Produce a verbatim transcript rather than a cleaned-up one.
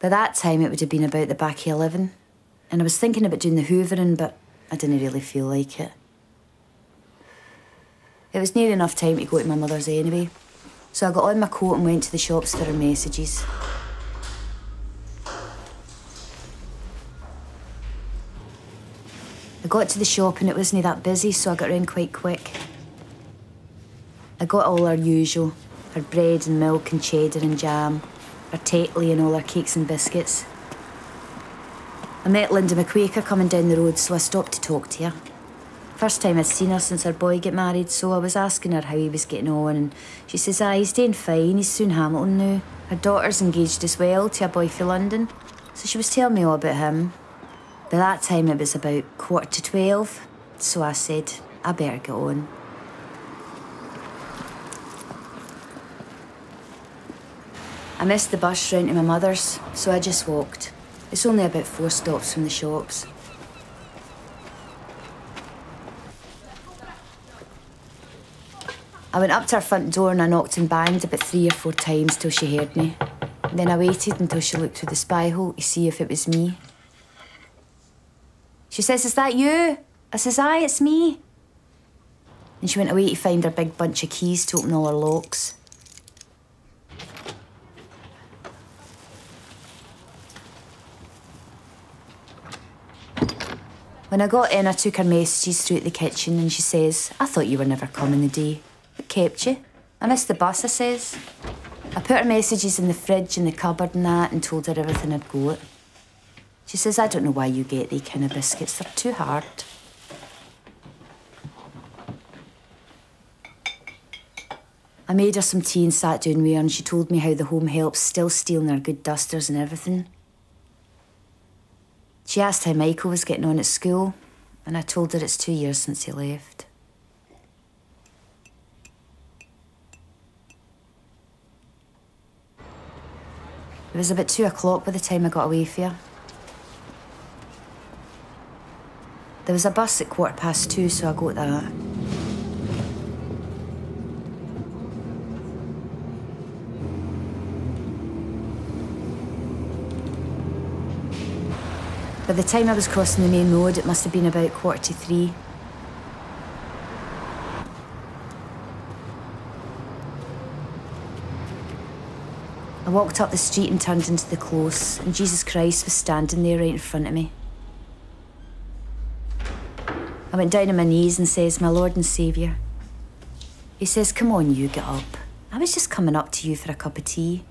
By that time, it would have been about the back of eleven, and I was thinking about doing the hoovering, but I didn't really feel like it. It was near enough time to go to my mother's anyway, so I got on my coat and went to the shops for her messages. I got to the shop and it wasn't that busy, so I got round quite quick. I got all her usual, her bread and milk and cheddar and jam, her tately and all her cakes and biscuits. I met Linda McQuaker coming down the road, so I stopped to talk to her. First time I'd seen her since her boy got married, so I was asking her how he was getting on, and she says, aye, he's doing fine, he's soon Hamilton now. Her daughter's engaged as well to a boy from London, so she was telling me all about him. By that time it was about quarter to twelve, so I said, I better get on. I missed the bus round to my mother's, so I just walked. It's only about four stops from the shops. I went up to her front door and I knocked and banged about three or four times till she heard me. And then I waited until she looked through the spy hole to see if it was me. She says, is that you? I says, aye, it's me. And she went away to find her big bunch of keys to open all her locks. When I got in, I took her messages through to the kitchen and she says, I thought you were never coming the day. It kept you. I missed the bus, I says. I put her messages in the fridge and the cupboard and that and told her everything I'd got. She says, I don't know why you get these kind of biscuits. They're too hard. I made her some tea and sat down with her and she told me how the home help's still stealing her good dusters and everything. She asked how Michael was getting on at school, and I told her it's two years since he left. It was about two o'clock by the time I got away from her. There was a bus at quarter past two, so I got that. By the time I was crossing the main road, it must have been about quarter to three. I walked up the street and turned into the close, and Jesus Christ was standing there right in front of me. I went down on my knees and says, my Lord and Saviour. He says, come on you, get up. I was just coming up to you for a cup of tea.